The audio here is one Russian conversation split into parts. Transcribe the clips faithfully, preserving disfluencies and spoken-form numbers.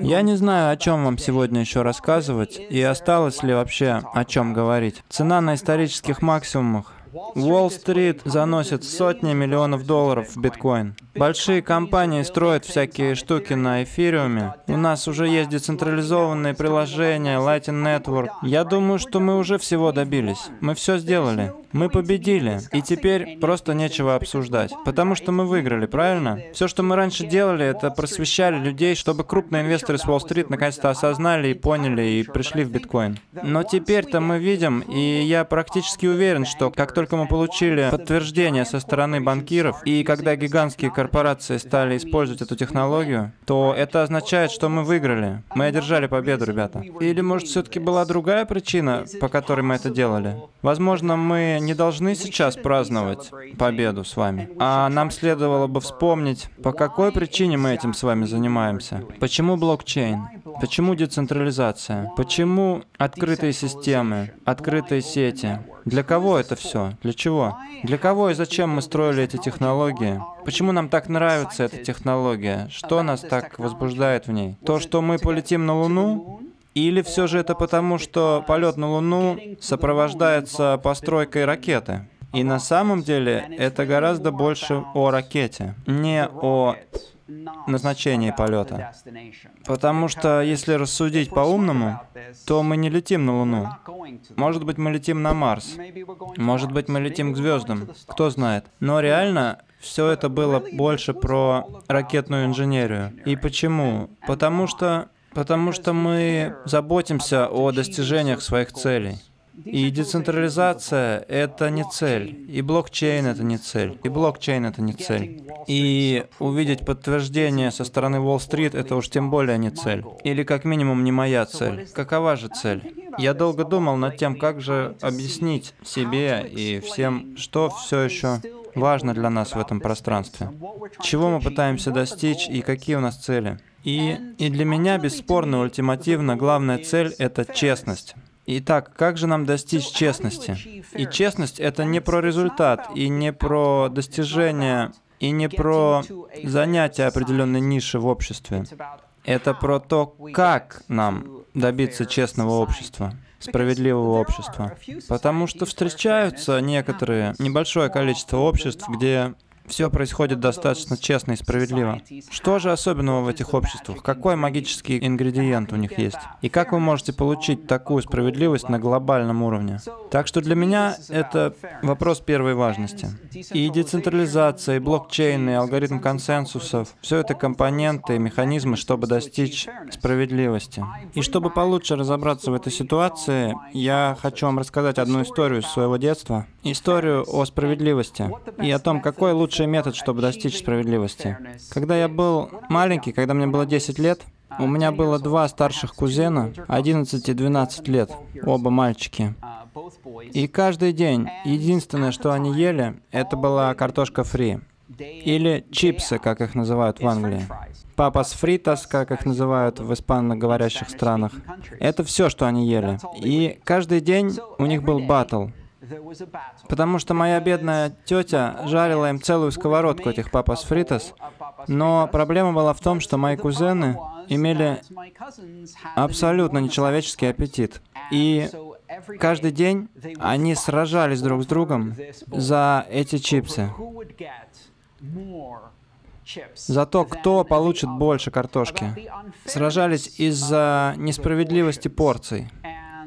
Я не знаю, о чем вам сегодня еще рассказывать, и осталось ли вообще о чем говорить. Цена на исторических максимумах. Уолл-стрит заносит сотни миллионов долларов в биткоин. Большие компании строят всякие штуки на эфириуме. У нас уже есть децентрализованные приложения, Lightning Network. Я думаю, что мы уже всего добились. Мы все сделали. Мы победили. И теперь просто нечего обсуждать. Потому что мы выиграли, правильно? Все, что мы раньше делали, это просвещали людей, чтобы крупные инвесторы с Уолл-стрит наконец-то осознали и поняли, и пришли в биткоин. Но теперь-то мы видим, и я практически уверен, что как только Только мы получили подтверждение со стороны банкиров, и когда гигантские корпорации стали использовать эту технологию, то это означает, что мы выиграли. Мы одержали победу, ребята. Или, может, все-таки была другая причина, по которой мы это делали? Возможно, мы не должны сейчас праздновать победу с вами, а нам следовало бы вспомнить, по какой причине мы этим с вами занимаемся. Почему блокчейн? Почему децентрализация? Почему открытые системы, открытые сети? Для кого это все? Для чего? Для кого и зачем мы строили эти технологии? Почему нам так нравится эта технология? Что нас так возбуждает в ней? То, что мы полетим на Луну? Или все же это потому, что полет на Луну сопровождается постройкой ракеты? И на самом деле это гораздо больше о ракете, не о назначении полета. Потому что, если рассудить по-умному, то мы не летим на Луну. Может быть, мы летим на Марс. Может быть, мы летим к звездам. Кто знает. Но реально, все это было больше про ракетную инженерию. И почему? Потому что, потому что мы заботимся о достижениях своих целей. И децентрализация — это не цель, и блокчейн — это не цель, и блокчейн — это не цель. И увидеть подтверждение со стороны Уолл-стрит — это уж тем более не цель. Или как минимум не моя цель. Какова же цель? Я долго думал над тем, как же объяснить себе и всем, что все еще важно для нас в этом пространстве. Чего мы пытаемся достичь и какие у нас цели. И, и для меня, бесспорно, ультимативно, главная цель — это честность. Итак, как же нам достичь честности? И честность — это не про результат, и не про достижение, и не про занятие определенной ниши в обществе. Это про то, как нам добиться честного общества, справедливого общества. Потому что встречаются некоторые, небольшое количество обществ, где все происходит достаточно честно и справедливо. Что же особенного в этих обществах? Какой магический ингредиент у них есть? И как вы можете получить такую справедливость на глобальном уровне? Так что для меня это вопрос первой важности. И децентрализация, и блокчейн, и алгоритм консенсусов — все это компоненты и механизмы, чтобы достичь справедливости. И чтобы получше разобраться в этой ситуации, я хочу вам рассказать одну историю из своего детства. Историю о справедливости и о том, какой лучший метод, чтобы достичь справедливости. Когда я был маленький, когда мне было десять лет, у меня было два старших кузена, одиннадцать и двенадцать лет, оба мальчики. И каждый день единственное, что они ели, это была картошка фри. Или чипсы, как их называют в Англии. Папас фритас, как их называют в испаноговорящих странах. Это все, что они ели. И каждый день у них был батл. Потому что моя бедная тетя жарила им целую сковородку этих папас фритас, но проблема была в том, что мои кузены имели абсолютно нечеловеческий аппетит. И каждый день они сражались друг с другом за эти чипсы. За то, кто получит больше картошки. Сражались из-за несправедливости порций.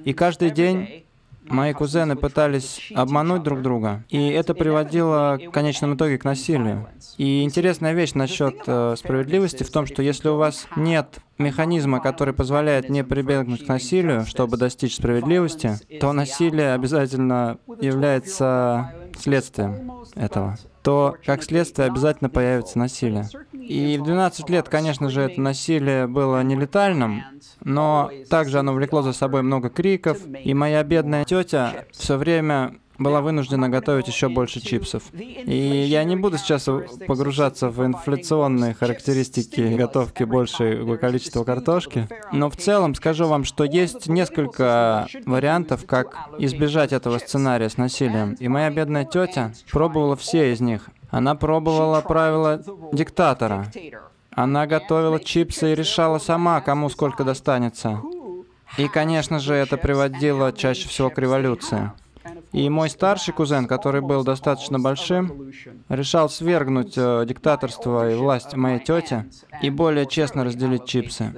И каждый день мои кузены пытались обмануть друг друга, и это приводило в конечном итоге к насилию. И интересная вещь насчет э, справедливости в том, что если у вас нет механизма, который позволяет не прибегнуть к насилию, чтобы достичь справедливости, то насилие обязательно является следствием этого. То, как следствие, обязательно появится насилие. И в двенадцать лет, конечно же, это насилие было нелетальным, но также оно влекло за собой много криков, и моя бедная тетя все время была вынуждена готовить еще больше чипсов. И я не буду сейчас погружаться в инфляционные характеристики готовки большего количества картошки, но в целом скажу вам, что есть несколько вариантов, как избежать этого сценария с насилием. И моя бедная тетя пробовала все из них. Она пробовала правила диктатора. Она готовила чипсы и решала сама, кому сколько достанется. И, конечно же, это приводило чаще всего к революции. И мой старший кузен, который был достаточно большим, решал свергнуть э, диктаторство и власть моей тети и более честно разделить чипсы.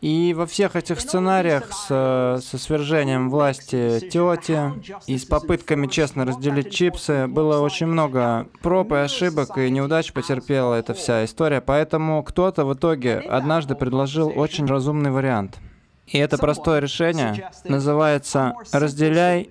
И во всех этих сценариях с, со свержением власти тети и с попытками честно разделить чипсы было очень много проб и ошибок, и неудач потерпела эта вся история, поэтому кто-то в итоге однажды предложил очень разумный вариант. И это простое решение называется «разделяй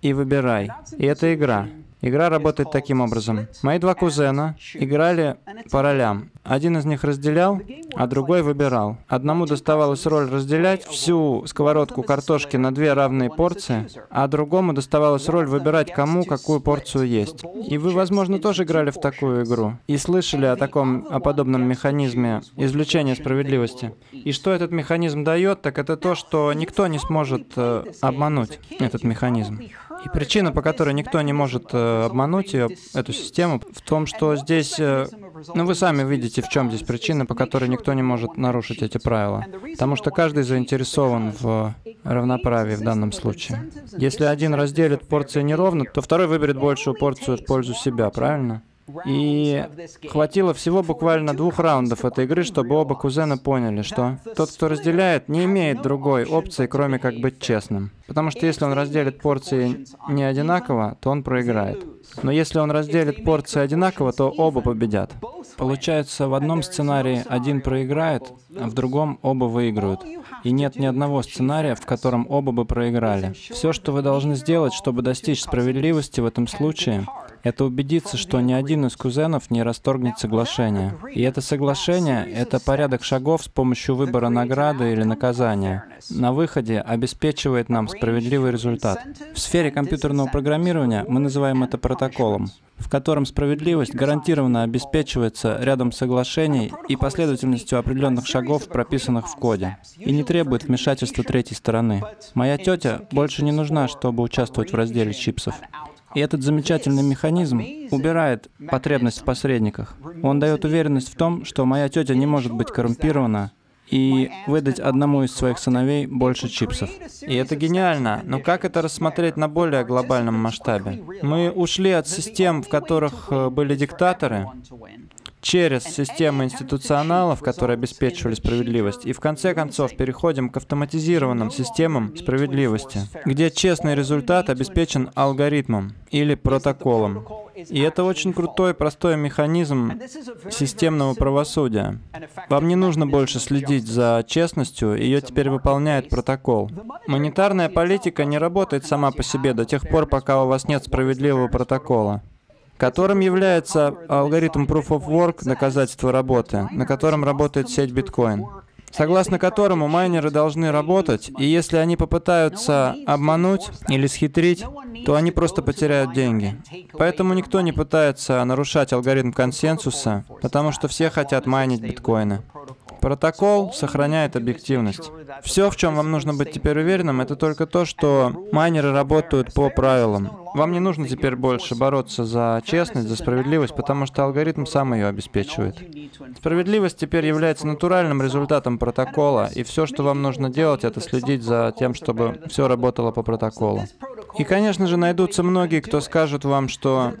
и выбирай». И это игра. Игра работает таким образом. Мои два кузена играли по ролям. Один из них разделял, а другой выбирал. Одному доставалась роль разделять всю сковородку картошки на две равные порции, а другому доставалась роль выбирать, кому какую порцию есть. И вы, возможно, тоже играли в такую игру и слышали о таком, о подобном механизме извлечения справедливости. И что этот механизм дает, так это то, что никто не сможет э, обмануть этот механизм. И причина, по которой никто не может э, обмануть ее, эту систему, в том, что здесь... Э, ну, вы сами видите, в чем здесь причина, по которой никто не может нарушить эти правила. Потому что каждый заинтересован в равноправии в данном случае. Если один разделит порции неровно, то второй выберет большую порцию в пользу себя, правильно? И хватило всего буквально двух раундов этой игры, чтобы оба кузена поняли, что тот, кто разделяет, не имеет другой опции, кроме как быть честным. Потому что если он разделит порции не одинаково, то он проиграет. Но если он разделит порции одинаково, то оба победят. Получается, в одном сценарии один проиграет, а в другом оба выиграют. И нет ни одного сценария, в котором оба бы проиграли. Все, что вы должны сделать, чтобы достичь справедливости в этом случае, это убедиться, что ни один из кузенов не расторгнет соглашение. И это соглашение — это порядок шагов с помощью выбора награды или наказания. На выходе обеспечивает нам справедливый результат. В сфере компьютерного программирования мы называем это протоколом, в котором справедливость гарантированно обеспечивается рядом соглашений и последовательностью определенных шагов, прописанных в коде, и не требует вмешательства третьей стороны. Моя тетя больше не нужна, чтобы участвовать в разделе чипсов. И этот замечательный механизм убирает потребность в посредниках. Он дает уверенность в том, что моя тетя не может быть коррумпирована и выдать одному из своих сыновей больше чипсов. И это гениально, но как это рассмотреть на более глобальном масштабе? Мы ушли от систем, в которых были диктаторы, через системы институционалов, которые обеспечивали справедливость, и в конце концов переходим к автоматизированным системам справедливости, где честный результат обеспечен алгоритмом или протоколом. И это очень крутой, простой механизм системного правосудия. Вам не нужно больше следить за честностью, ее теперь выполняет протокол. Монетарная политика не работает сама по себе до тех пор, пока у вас нет справедливого протокола, которым является алгоритм Proof-of-Work, доказательство работы, на котором работает сеть биткоин, согласно которому майнеры должны работать, и если они попытаются обмануть или схитрить, то они просто потеряют деньги. Поэтому никто не пытается нарушать алгоритм консенсуса, потому что все хотят майнить биткоины. Протокол сохраняет объективность. Все, в чем вам нужно быть теперь уверенным, это только то, что майнеры работают по правилам. Вам не нужно теперь больше бороться за честность, за справедливость, потому что алгоритм сам ее обеспечивает. Справедливость теперь является натуральным результатом протокола, и все, что вам нужно делать, это следить за тем, чтобы все работало по протоколу. И, конечно же, найдутся многие, кто скажут вам, что,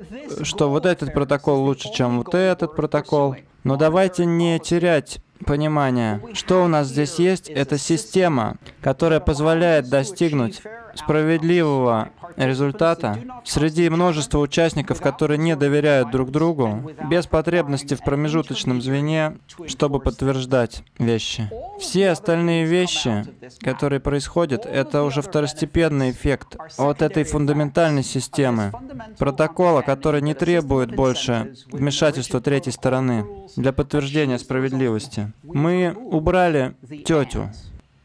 что вот этот протокол лучше, чем вот этот протокол. Но давайте не терять понимание. Что у нас здесь есть, это система, которая позволяет достигнуть справедливого результата среди множества участников, которые не доверяют друг другу, без потребности в промежуточном звене, чтобы подтверждать вещи. Все остальные вещи, которые происходят, это уже второстепенный эффект от этой фундаментальной системы, протокола, который не требует больше вмешательства третьей стороны для подтверждения справедливости. Мы убрали тетю.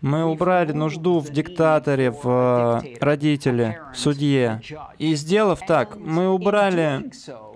Мы убрали нужду в диктаторе, в родителе, в судье. И сделав так, мы убрали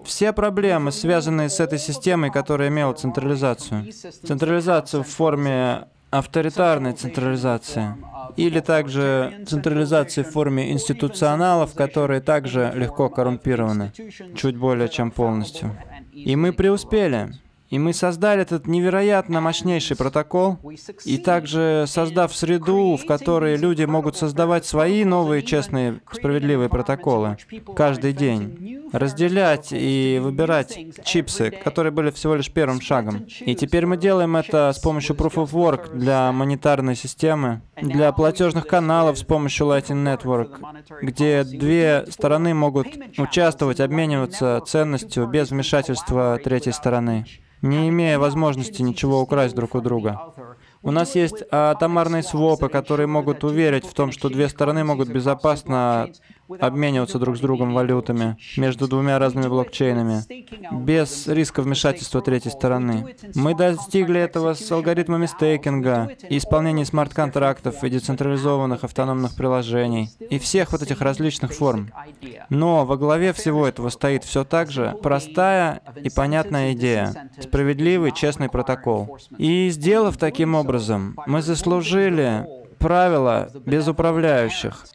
все проблемы, связанные с этой системой, которая имела централизацию. Централизацию в форме авторитарной централизации. Или также централизации в форме институционалов, которые также легко коррумпированы, чуть более чем полностью. И мы преуспели. И мы создали этот невероятно мощнейший протокол, и также создав среду, в которой люди могут создавать свои новые честные, справедливые протоколы каждый день, разделять и выбирать чипсы, которые были всего лишь первым шагом. И теперь мы делаем это с помощью Proof-of-Work для монетарной системы, для платежных каналов с помощью Lightning Network, где две стороны могут участвовать, обмениваться ценностью без вмешательства третьей стороны, не имея возможности ничего украсть друг у друга. У нас есть атомарные свопы, которые могут уверить в том, что две стороны могут безопасно обмениваться друг с другом валютами между двумя разными блокчейнами, без риска вмешательства третьей стороны. Мы достигли этого с алгоритмами стейкинга, и исполнения смарт-контрактов и децентрализованных автономных приложений, и всех вот этих различных форм. Но во главе всего этого стоит все так же простая и понятная идея — справедливый, честный протокол. И сделав таким образом, мы заслужили правила без управляющих.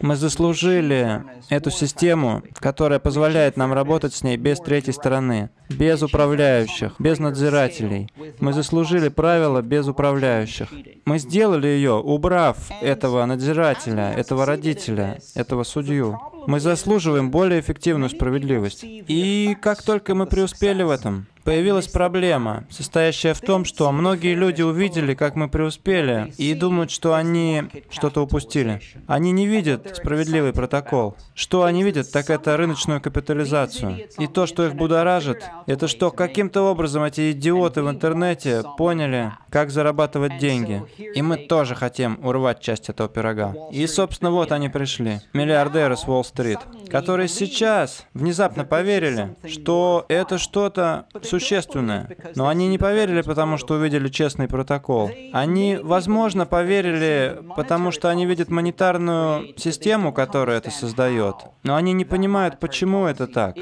Мы заслужили эту систему, которая позволяет нам работать с ней без третьей стороны, без управляющих, без надзирателей. Мы заслужили правила без управляющих. Мы сделали ее, убрав этого надзирателя, этого родителя, этого судью. Мы заслуживаем более эффективную справедливость. И как только мы преуспели в этом, появилась проблема, состоящая в том, что многие люди увидели, как мы преуспели, и думают, что они что-то упустили. Они не видят справедливый протокол. Что они видят, так это рыночную капитализацию. И то, что их будоражит, это что каким-то образом эти идиоты в интернете поняли, как зарабатывать деньги. И мы тоже хотим урвать часть этого пирога. И, собственно, вот они пришли. Миллиардеры с Уолл-стрит, которые сейчас внезапно поверили, что это что-то существенное. Но они не поверили, потому что увидели честный протокол. Они, возможно, поверили, потому что они видят монетарную систему, которая это создает. Но они не понимают, почему это так.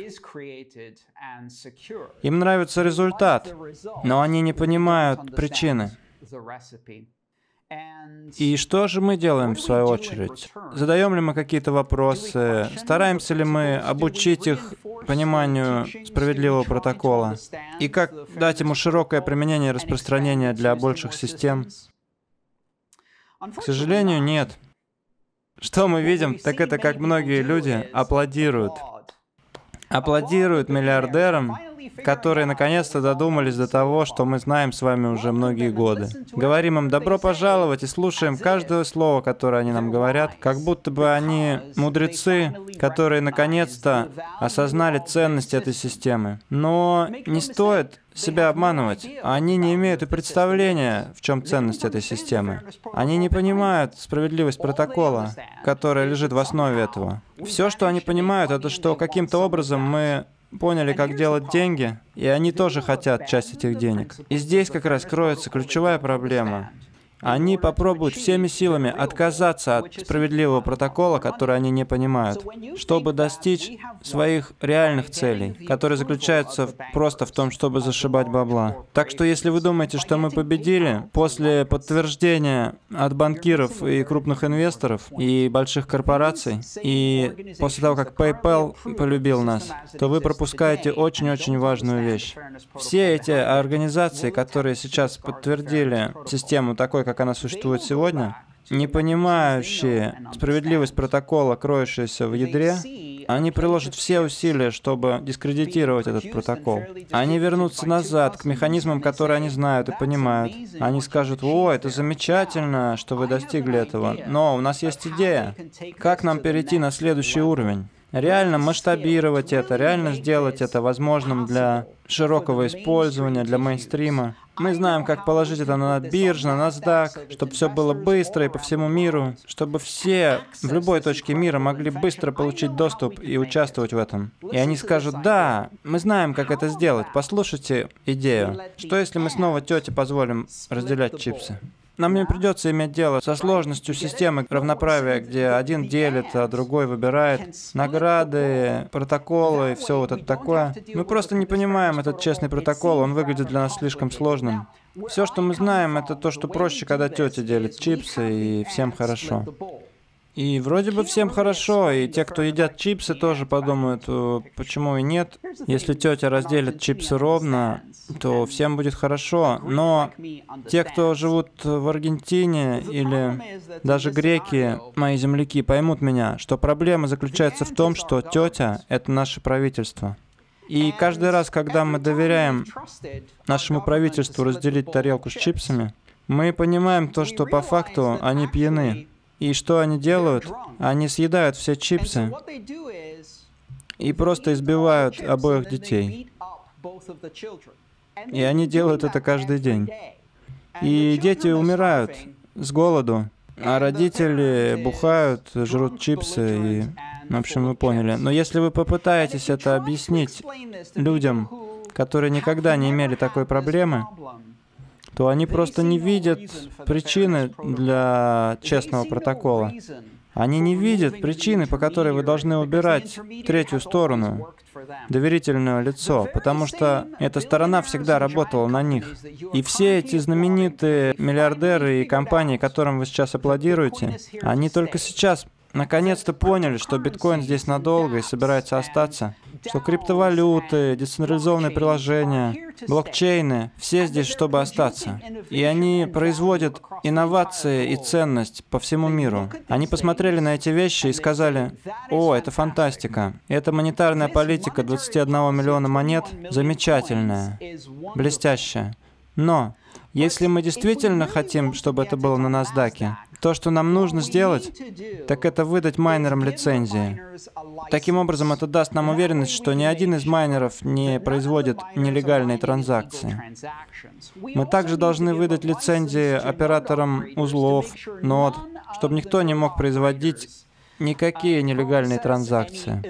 Им нравится результат, но они не понимают причины. И что же мы делаем в свою очередь? Задаем ли мы какие-то вопросы? Стараемся ли мы обучить их пониманию справедливого протокола? И как дать ему широкое применение и распространение для больших систем? К сожалению, нет. Что мы видим, так это как многие люди аплодируют. Аплодируют миллиардерам, которые наконец-то додумались до того, что мы знаем с вами уже многие годы. Говорим им «добро пожаловать» и слушаем каждое слово, которое они нам говорят, как будто бы они мудрецы, которые наконец-то осознали ценность этой системы. Но не стоит себя обманывать. Они не имеют и представления, в чем ценность этой системы. Они не понимают справедливость протокола, которая лежит в основе этого. Все, что они понимают, это что каким-то образом мы поняли, как делать деньги, и они тоже хотят часть этих денег. И здесь как раз кроется ключевая проблема. Они попробуют всеми силами отказаться от справедливого протокола, который они не понимают, чтобы достичь своих реальных целей, которые заключаются просто в том, чтобы зашибать бабла. Так что если вы думаете, что мы победили, после подтверждения от банкиров и крупных инвесторов, и больших корпораций, и после того, как PayPal полюбил нас, то вы пропускаете очень-очень важную вещь. Все эти организации, которые сейчас подтвердили систему такой, как она существует сегодня, не понимающие справедливость протокола, кроющаяся в ядре, они приложат все усилия, чтобы дискредитировать этот протокол. Они вернутся назад к механизмам, которые они знают и понимают. Они скажут: «О, это замечательно, что вы достигли этого, но у нас есть идея, как нам перейти на следующий уровень». Реально масштабировать это, реально сделать это возможным для широкого использования, для мейнстрима. Мы знаем, как положить это на биржу, на NASDAQ, чтобы все было быстро и по всему миру, чтобы все в любой точке мира могли быстро получить доступ и участвовать в этом. И они скажут: «Да, мы знаем, как это сделать, послушайте идею. Что если мы снова тете позволим разделять чипсы?» Нам не придется иметь дело со сложностью системы равноправия, где один делит, а другой выбирает, награды, протоколы и все вот это такое. Мы просто не понимаем этот честный протокол, он выглядит для нас слишком сложным. Все, что мы знаем, это то, что проще, когда тетя делит чипсы, и всем хорошо. И вроде бы всем хорошо, и те, кто едят чипсы, тоже подумают, почему и нет. Если тетя разделит чипсы ровно, то всем будет хорошо. Но те, кто живут в Аргентине или даже греки, мои земляки, поймут меня, что проблема заключается в том, что тетя — это наше правительство. И каждый раз, когда мы доверяем нашему правительству разделить тарелку с чипсами, мы понимаем то, что по факту они пьяны. И что они делают? Они съедают все чипсы и просто избивают обоих детей. И они делают это каждый день. И дети умирают с голоду, а родители бухают, жрут чипсы и... В общем, вы поняли. Но если вы попытаетесь это объяснить людям, которые никогда не имели такой проблемы, то они просто не видят причины для честного протокола. Они не видят причины, по которой вы должны убирать третью сторону, доверительное лицо, потому что эта сторона всегда работала на них. И все эти знаменитые миллиардеры и компании, которым вы сейчас аплодируете, они только сейчас наконец-то поняли, что биткоин здесь надолго и собирается остаться, что криптовалюты, децентрализованные приложения, блокчейны, все здесь, чтобы остаться. И они производят инновации и ценность по всему миру. Они посмотрели на эти вещи и сказали: «О, это фантастика! Эта монетарная политика двадцати одного миллиона монет замечательная, блестящая». Но если мы действительно хотим, чтобы это было на NASDAQ, то, что нам нужно сделать, так это выдать майнерам лицензии. Таким образом, это даст нам уверенность, что ни один из майнеров не производит нелегальные транзакции. Мы также должны выдать лицензии операторам узлов, нод, чтобы никто не мог производить никакие нелегальные транзакции.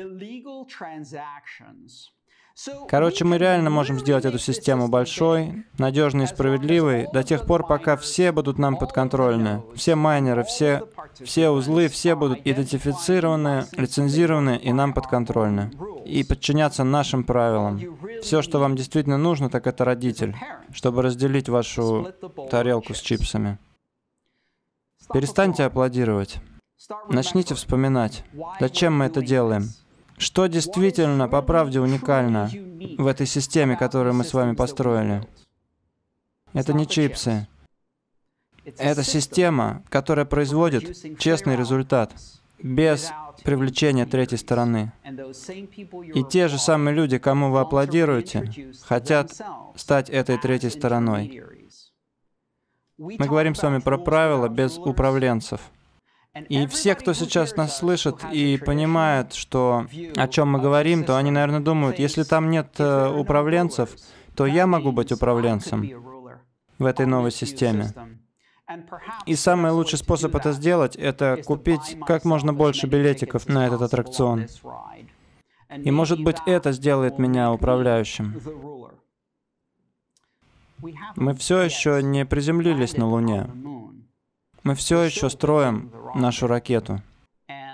Короче, мы реально можем сделать эту систему большой, надежной и справедливой до тех пор, пока все будут нам подконтрольны. Все майнеры, все, все узлы, все будут идентифицированы, лицензированы и нам подконтрольны. И подчиняться нашим правилам. Все, что вам действительно нужно, так это родитель, чтобы разделить вашу тарелку с чипсами. Перестаньте аплодировать. Начните вспоминать, зачем мы это делаем. Что действительно, по правде, уникально в этой системе, которую мы с вами построили? Это не чипсы. Это система, которая производит честный результат, без привлечения третьей стороны. И те же самые люди, кому вы аплодируете, хотят стать этой третьей стороной. Мы говорим с вами про правила без управленцев. И все, кто сейчас нас слышит и понимает, что, о чем мы говорим, то они, наверное, думают, если там нет э, управленцев, то я могу быть управленцем в этой новой системе. И самый лучший способ это сделать — это купить как можно больше билетиков на этот аттракцион. И, может быть, это сделает меня управляющим. Мы все еще не приземлились на Луне. Мы все еще строим нашу ракету.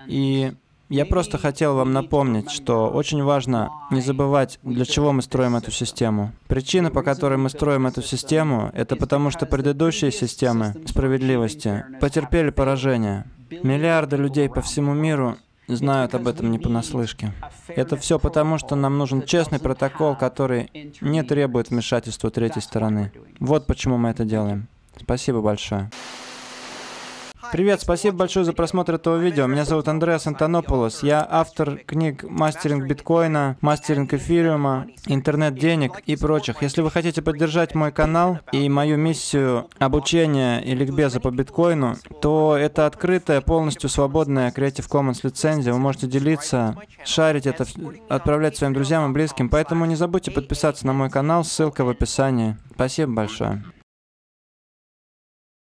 И я просто хотел вам напомнить, что очень важно не забывать, для чего мы строим эту систему. Причина, по которой мы строим эту систему, это потому, что предыдущие системы справедливости потерпели поражение. Миллиарды людей по всему миру знают об этом не понаслышке. Это все потому, что нам нужен честный протокол, который не требует вмешательства третьей стороны. Вот почему мы это делаем. Спасибо большое. Привет, спасибо большое за просмотр этого видео. Меня зовут Андреас Антонополос. Я автор книг «Мастеринг биткоина», «Мастеринг эфириума», «Интернет денег» и прочих. Если вы хотите поддержать мой канал и мою миссию обучения и ликбеза по биткоину, то это открытая, полностью свободная Creative Commons лицензия. Вы можете делиться, шарить это, отправлять своим друзьям и близким. Поэтому не забудьте подписаться на мой канал, ссылка в описании. Спасибо большое.